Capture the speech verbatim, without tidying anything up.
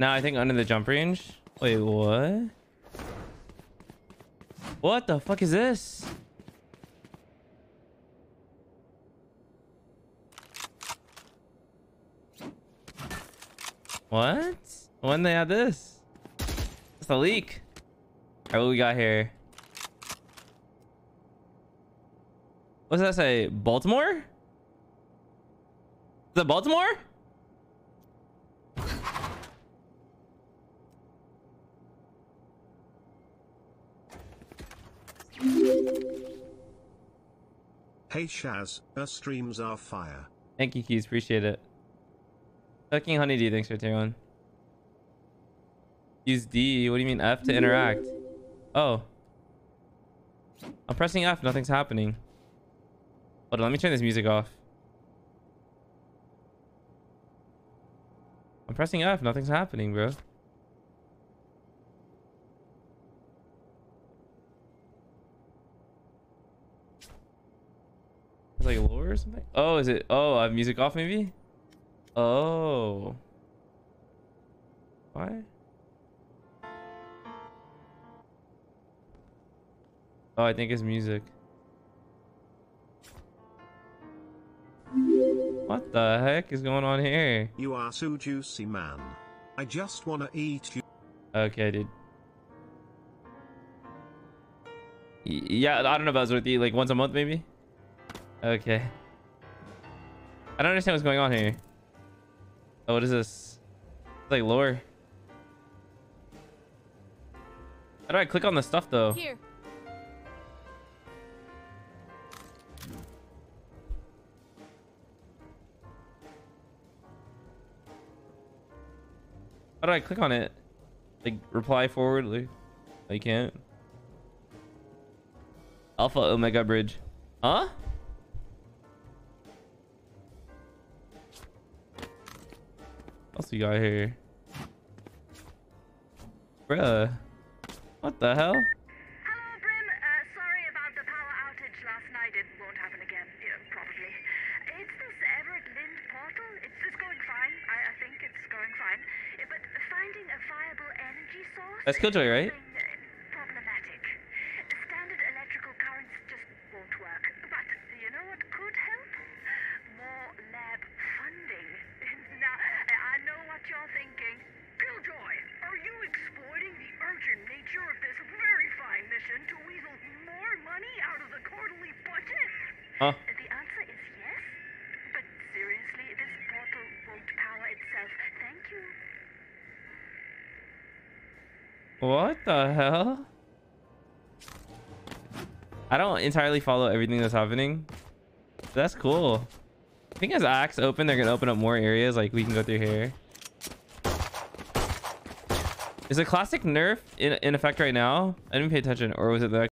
Now I think under the jump range. Wait, what? What the fuck is this? What? When they had this? It's a leak. Alright, what we got here? What's that say? Baltimore? Is that Baltimore? Hey Shaz, our streams are fire. Thank you, Keys. Appreciate it. Fucking Honeydew, thanks for tier one. Use D. What do you mean F to interact? Oh. I'm pressing F. Nothing's happening. Hold on. Let me turn this music off. I'm pressing F. Nothing's happening, bro. It's like lower or something? Oh, is it? Oh, I have music off maybe? Oh. Why? Oh, I think it's music. What the heck is going on here? You are so juicy, man. I just wanna eat you. Okay, dude. Y yeah, I don't know if I was with you like once a month maybe? Okay. I don't understand what's going on here. Oh, what is this? It's like lore. How do I click on the stuff though? Here. How do I click on it? Like reply forward? Like, I can't. Alpha Omega Bridge. Huh? What else we got here? Bruh. What the hell? Hello, Brim. Uh, sorry about the power outage last night. It won't happen again. Yeah, probably. It's this Everett Lind portal. It's, it's going fine. I, I think it's going fine. But finding a viable energy source... That's Killjoy, right? ...problematic. Standard electrical currents just won't work. But you know what could help? More lab funding. Now, I know what you're thinking. Killjoy, are you exploiting the urgent nature of this very fine mission to weasel more money out of the quarterly budget? Huh? The answer is yes. But seriously, this portal won't power itself. Thank you. What the hell? I don't entirely follow everything that's happening. That's cool. I think as Axe open, they're gonna open up more areas. Like we can go through here. Is a classic nerf in in effect right now? I didn't pay attention, or was it the